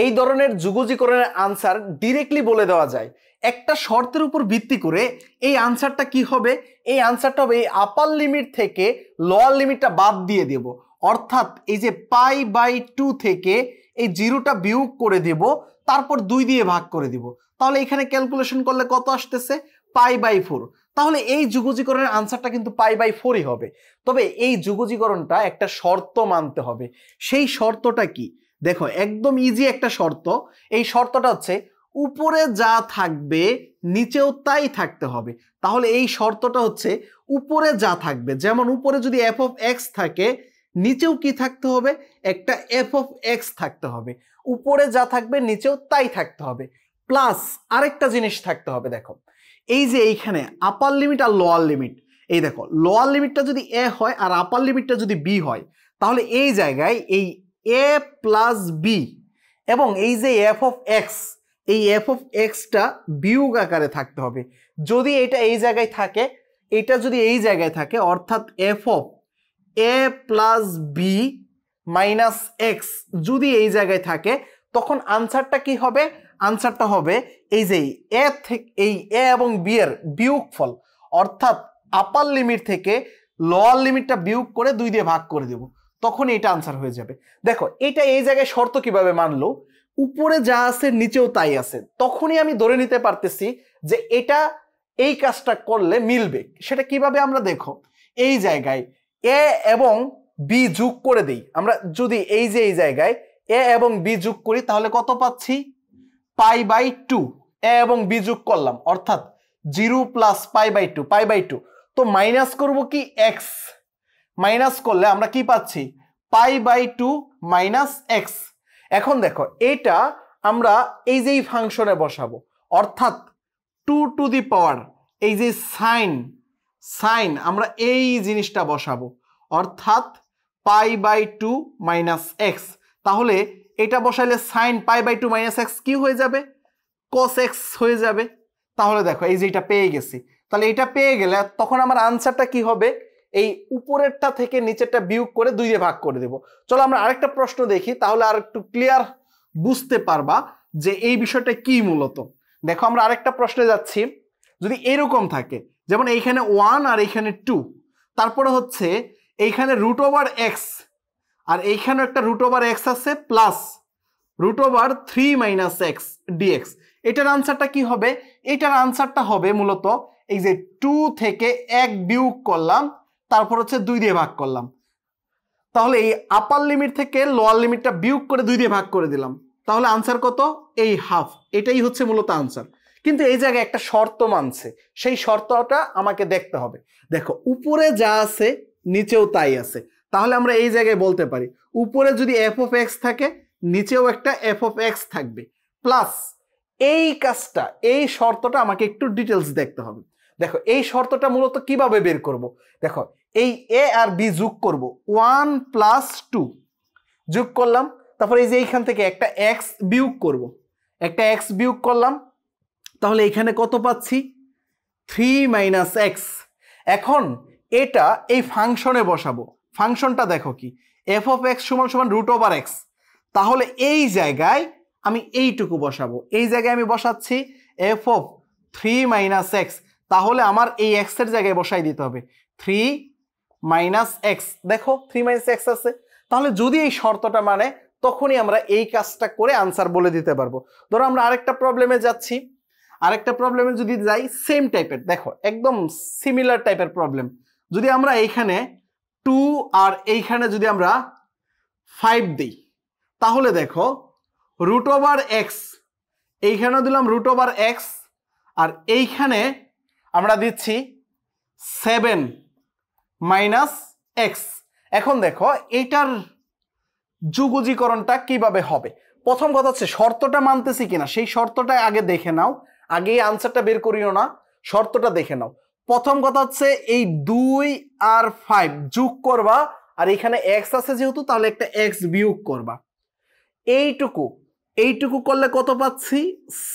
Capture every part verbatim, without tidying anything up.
এই ধরনের যুগজীকরণের answer directly বলে দেওয়া যায়। একটা শর্তের উপর ভিত্তি করে এই আনসারটা কি হবে, এই আনসারটা হবে এই আপার লিমিট থেকে লোয়ার লিমিটটা বাদ দিয়ে দেব, অর্থাৎ এই যে পাই বাই টু থেকে এই জিরোটা বিয়োগ করে দেব, তারপর দুই দিয়ে ভাগ করে দেব। তাহলে এখানে ক্যালকুলেশন করলে কত আসতেছে, পাই বাই ফোর। তাহলে এই যুগজীকরণের আনসারটা কিন্তু পাই বাই ফোরই হবে। তবে এই যুগজীকরণটা একটা শর্ত মানতে হবে। সেই শর্তটা কি, দেখো একদম ইজি একটা শর্ত। এই শর্তটা হচ্ছে উপরে যা থাকবে নিচেও তাই থাকতে হবে। তাহলে এই শর্তটা হচ্ছে উপরে যা থাকবে, যেমন উপরে যদি এফ অফ এক্স থাকে নিচেও কি থাকতে হবে, একটা এফ অফ এক্স থাকতে হবে। উপরে যা থাকবে নিচেও তাই থাকতে হবে, প্লাস আরেকটা জিনিস থাকতে হবে। দেখো এই যে এইখানে আপার লিমিট আর লোয়ার লিমিট, এই দেখো লোয়ার লিমিটটা যদি এ হয় আর আপার লিমিটটা যদি বি হয়, তাহলে এই জায়গায় এই এ প্লাস বি এবং এই যে এফ অফ এক্স, এই এফ অফ এক্সটা বিয়োগ আকারে থাকতে হবে। যদি এটা এই জায়গায় থাকে, এটা যদি এই জায়গায় থাকে, অর্থাৎ F of A plus B minus X যদি এই জায়গায় থাকে, তখন আনসারটা কি হবে, আনসারটা হবে এই যে এ থেকে এই এ এবং বি এর বিয়োগফল, অর্থাৎ আপার লিমিট থেকে লোয়ার লিমিটটা বিয়োগ করে দুই দিয়ে ভাগ করে দেব, তখন এটা আনসার হয়ে যাবে। দেখো এটা এই জায়গায় শর্ত কিভাবে মানলো, উপরে যা আছে নিচেও তাই আছে, তখনই আমি ধরে নিতে পারতেছি যে এটা এই কাজটা করলে মিলবে। সেটা কিভাবে আমরা দেখো এই জায়গায় এ এবং বি যোগ করে দিই, আমরা যদি এই যে এই জায়গায় এ এবং বি যোগ করি তাহলে কত পাচ্ছি, পাই বাই টু। এ এবং বি যোগ করলাম অর্থাৎ zero plus pi by two, pi by two তো মাইনাস করবো কি এক্স, মাইনাস করলে আমরা কি পাচ্ছি, pi by two minus X. এখন দেখো এটা আমরা এই যে ফাংশনে বসাবো, অর্থাৎ টু টু দি পাওয়ার এই যে সাইন সাইন আমরা এই জিনিসটা বসাবো, অর্থাৎ pi by two minus X. তাহলে এটা বসাইলে sine pi by two minus X কি হয়ে যাবে, কস এক্স হয়ে যাবে। তাহলে দেখো এই যে এটা পেয়ে গেছি। তাহলে এটা পেয়ে গেলে তখন আমার আনসারটা কি হবে, এই উপরেরটা থেকে নিচেরটা বিয়োগ করে দুই দিয়ে ভাগ করে দেব। চলো আমরা আরেকটা প্রশ্ন দেখি, তাহলে আর একটু ক্লিয়ার বুঝতে পারবা যে এই বিষয়টা কি মূলত। দেখো আমরা আরেকটা প্রশ্নে যাচ্ছি, যদি এরকম থাকে, যেমন এইখানে ওয়ান আর এইখানে টু, তারপরে হচ্ছে এইখানে রুট ওভার এক্স আর এইখানে একটা রুট ওভার এক্স আছে, plus root over three minus X D X, এটার আনসারটা কি হবে, এটার আনসারটা হবে মূলত এই যে টু থেকে এক বিয়োগ করলাম, তারপর হচ্ছে দুই দিয়ে ভাগ করলাম। তাহলে এই আপার লিমিট থেকে লোয়ার লিমিটটা বিয়োগ করে দুই দিয়ে ভাগ করে দিলাম, তাহলে আনসার কত, এই হাফ। এটাই হচ্ছে মূলত আনসার। কিন্তু এই জায়গায় একটা শর্ত মানছে, সেই শর্তটা আমাকে দেখতে হবে। দেখো উপরে যা আছে নিচেও তাই আছে, তাহলে আমরা এই জায়গায় বলতে পারি উপরে যদি এফ অফ এক্স থাকে নিচেও একটা এফ অফ এক্স থাকবে, প্লাস এই কাজটা, এই শর্তটা আমাকে একটু ডিটেলস দেখতে হবে। দেখো এই শর্তটা মূলত কিভাবে বের করব, দেখো এই এ আর বি যোগ করব, ওয়ান প্লাস টু যোগ করলাম, তারপরে এই যে এইখান থেকে একটা এক্স বিয়োগ করব, একটা এক্স বিয়োগ করলাম, তাহলে এখানে কত পাচ্ছি, থ্রি মাইনাস এক্স। এখন এটা এই ফাংশনে বসাবো, ফাংশনটা দেখো কি, এফ অফ এক্স সমান সমান রুট ওভার এক্স। তাহলে এই জায়গায় আমি এইটুকু বসাবো, এই জায়গায় আমি বসাচ্ছি F of three minus X, তাহলে আমার এই এক্সের জায়গায় বসাই দিতে হবে থ্রি মাইনাস এক্স। দেখো থ্রি মাইনাস এক্স আছে, তাহলে যদি এই শর্তটা মানে তখনই আমরা এই কাজটা করে আনসার বলে দিতে পারবো। ধরো আমরা আরেকটা প্রবলেমে যাচ্ছি, আরেকটা প্রবলেমে যদি যাই সেম টাইপের, দেখো একদম সিমিলার টাইপের প্রবলেম। যদি আমরা এইখানে টু আর এইখানে যদি আমরা ফাইভ দিই, তাহলে দেখো রুট ওভার এক্স, এইখানেও দিলাম রুট ওভার এক্স আর এইখানে আমরা দিচ্ছি সেভেন মাইনাস এক্স। এখন দেখো এটার যুগজীকরণটা কিভাবে হবে। প্রথম কথা হচ্ছে শর্তটা মানতেছি কিনা, সেই শর্তটা আগে দেখে নাও, আগে আনসারটা বের করিও না, শর্তটা দেখে নাও। প্রথম কথা হচ্ছে এই দুই আর ফাইভ যোগ করবা আর এখানে এক্স আছে যেহেতু, তাহলে একটা এক্স বিয়োগ করবা। এইটুকু এইটুকু করলে কত পাচ্ছি,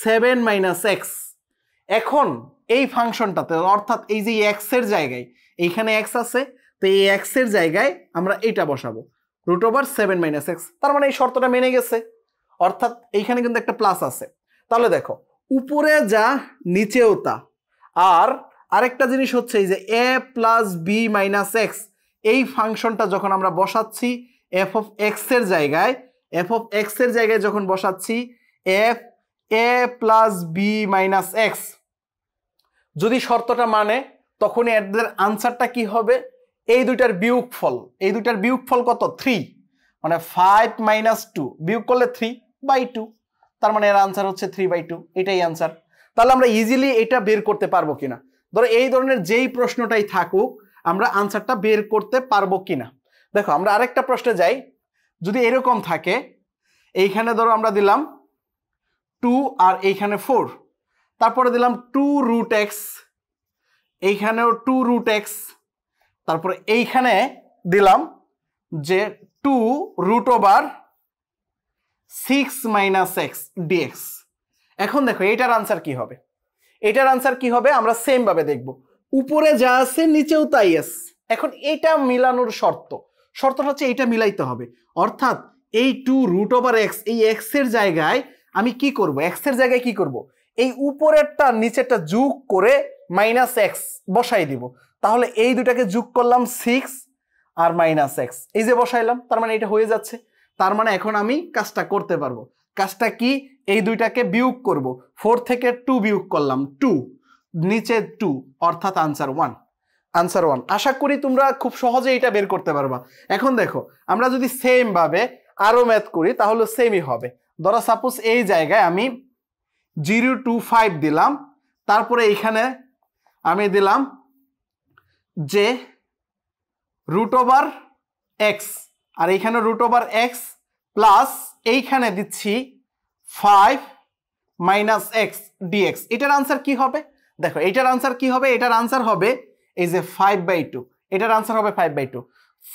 সেভেন মাইনাস এক্স। এখন এই ফাংশনটাতে অর্থাৎ এই যে এক্স এর জায়গায় এইখানে এক্স আছে, তো এই এক্স এর জায়গায় আমরা এটা বসাবো root over seven minus X. তার মানে এই শর্তটা মেনে গেছে। অর্থাৎ এইখানে কিন্তু একটা প্লাস আছে। তাহলে দেখো উপরে যা নিচেও তা। আর আরেকটা জিনিস হচ্ছে এই যে a plus B minus X, এই ফাংশনটা যখন আমরা বসাচ্ছি এফ অফ এক্স এর জায়গায় এফ অফ এক্স এর জায়গায় যখন বসাচ্ছি F A plus B minus X, যদি শর্তটা মানে তখনই এদের আনসারটা কি হবে, এই দুইটার বিয়োগফল। এই দুইটার বিয়োগফল কত? থ্রি, মানে ফাইভ মাইনাস টু, বিয়োগ করলে থ্রি বাই টু, তার মানে এর আনসার হচ্ছে থ্রি বাই টু, এটাই আনসার। তাহলে আমরা ইজিলি এটা বের করতে পারবো কিনা, ধরো এই ধরনের যেই প্রশ্নটাই থাকুক আমরা আনসারটা বের করতে পারবো কিনা। দেখো আমরা আরেকটা প্রশ্নে যাই, যদি এরকম থাকে এইখানে ধরো আমরা দিলাম টু আর এইখানে ফোর, তারপরে দিলাম টু রুট এক্স, এইখানেও টু রুট এক্স, তারপরে এইখানে দিলাম যে two root over six minus X D X. এখন দেখো এটার আনসার কি হবে, এটার আনসার কি হবে আমরা সেম ভাবে দেখব, উপরে যা আছে নিচেও তাই আছে। এখন এটা মিলানোর শর্ত, শর্তটা হচ্ছে এটা মিলাইতে হবে, অর্থাৎ এই টু রুট ওভার এক্স, এই এক্স এর জায়গায় আমি কি করব, এক্স এর জায়গায় কি করব, এই উপরেরটা নিচেরটা যোগ করে মাইনাস এক্স বসাই দিব। তাহলে এই দুটাকে যোগ করলাম সিক্স আর মাইনাস এক্স, এই যে বসাইলাম, তার মানে এটা হয়ে যাচ্ছে। তার মানে এখন আমি কাজটা করতে পারবো, কাজটা কি, এই দুইটাকে বিয়োগ করব, ফোর থেকে টু বিয়োগ করলাম, টু নিচে টু, অর্থাৎ আনসার ওয়ান, আনসার ওয়ান। আশা করি তোমরা খুব সহজে এটা বের করতে পারবা। এখন দেখো আমরা যদি সেম ভাবে আরো ম্যাথ করি তাহলে সেমই হবে। ধরো সাপোজ এই জায়গায় আমি জিরো টু ফাইভ দিলাম, তারপরে এইখানে আমি দিলাম যে রুট ওভার এক্স, আর এইখানে রুট ওভার এক্স প্লাস এইখানে দিচ্ছি ফাইভ মাইনাস এক্স ডিএক্স। এটার আনসার কি হবে, দেখো এটার আনসার কি হবে, এটার আনসার হবে এই যে ফাইভ বাই টু, এটার আনসার হবে ফাইভ বাই টু।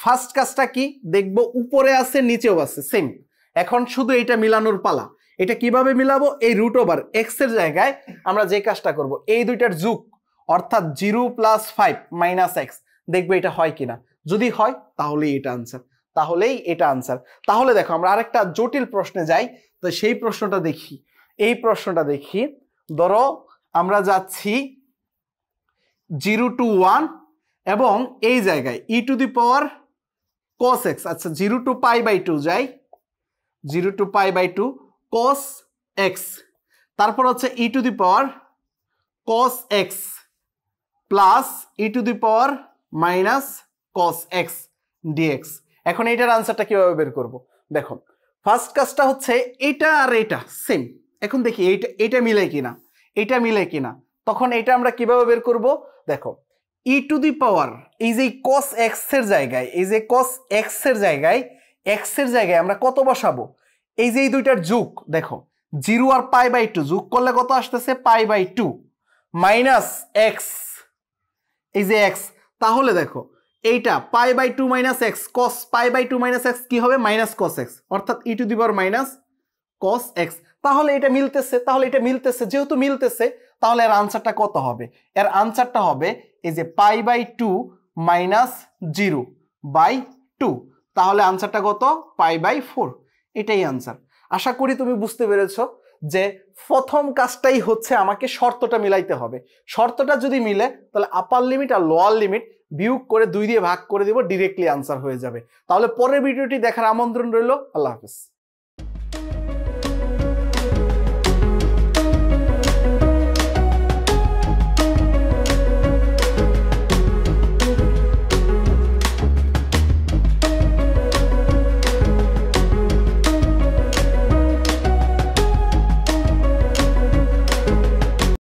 ফার্স্ট কাজটা কি দেখবো, উপরে আছে নিচেও আছে সেম। এখন শুধু এটা মিলানোর পালা, এটা কিভাবে মিলাবো, এই রুট ওভার এক্স এর জায়গায় আমরা যে কাজটা করব, এই দুইটার যোগ, অর্থাৎ zero plus five minus X, দেখবো এটা হয় কিনা। যদি হয় তাহলেই এটা আনসার, তাহলেই এটা আনসার। তাহলে দেখো আমরা আরেকটা জটিল প্রশ্নে যাই, তো সেই প্রশ্নটা দেখি, এই প্রশ্নটা দেখি। ধরো আমরা যাচ্ছি জিরো টু ওয়ান এবং এই জায়গায় E to the power cos X, আচ্ছা zero to pi by two যাই, zero to pi by two cos X, তারপর হচ্ছে E to the power cos X plus E to the power minus cos X D X. এখন এটার আনসারটা কিভাবে বের করব, দেখো ফার্স্ট কাজটা হচ্ছে এটা আর এটা সেম। এখন দেখি এটা এটা মিলে কিনা, এটা মিলে কিনা, তখন এটা আমরা কিভাবে বের করব, দেখো ই টু দি পাওয়ার এই যে কস এক্স এর জায়গায়, এই যে কস এক্স এর জায়গায় এক্স এর জায়গায় আমরা কত বসাবো, এই যে এই দুইটার যোগ, দেখো জিরো আর পাই বাই টু যোগ করলে কত আসতেছে, pi by two minus X, এই যে এক্স। তাহলে দেখো এইটা pi by two minus X, cos pi by two minus X কি হবে, মাইনাস কস এক্স, অর্থাৎ E to the power minus cos X. তাহলে এটা মিলতেছে, তাহলে এটা মিলতেছে, যেহেতু মিলতেছে তাহলে এর আনসারটা কত হবে, এর আনসারটা হবে এই যে pi by two minus zero by two, তাহলে আনসারটা কত, পাই বাই ফোর, এটাই আনসার। আশা করি তুমি বুঝতে পেরেছো যে প্রথম কাজটাই হচ্ছে আমাকে শর্তটা মিলাইতে হবে, শর্তটা যদি মিলে তাহলে আপার লিমিট আর লোয়ার লিমিট বিয়োগ করে দুই দিয়ে ভাগ করে দেব, ডিরেক্টলি আনসার হয়ে যাবে। তাহলে পরের ভিডিওটি দেখার আমন্ত্রণ রইল, আল্লাহ হাফেজ।